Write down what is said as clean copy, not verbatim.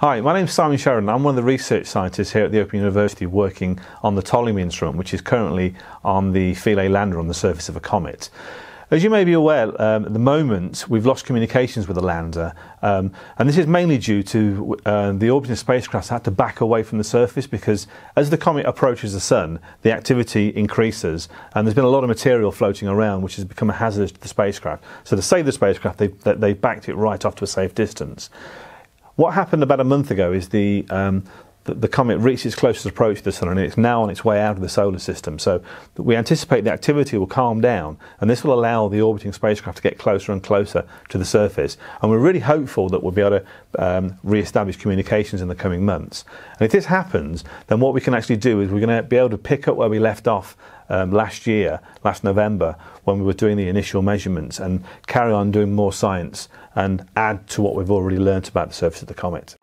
Hi, my name is Simon Sheridan. I'm one of the research scientists here at the Open University working on the Ptolemy instrument, which is currently on the Philae lander on the surface of a comet. As you may be aware, at the moment we've lost communications with the lander, and this is mainly due to the orbiting spacecraft had to back away from the surface because as the comet approaches the sun, the activity increases and there's been a lot of material floating around which has become a hazard to the spacecraft. So to save the spacecraft, they backed it right off to a safe distance. What happened about a month ago is the comet reached its closest approach to the sun and it's now on its way out of the solar system. So we anticipate the activity will calm down and this will allow the orbiting spacecraft to get closer and closer to the surface. And we're really hopeful that we'll be able to re-establish communications in the coming months. And if this happens, then what we can actually do is we're going to be able to pick up where we left off last November, when we were doing the initial measurements and carry on doing more science and add to what we've already learnt about the surface of the comet.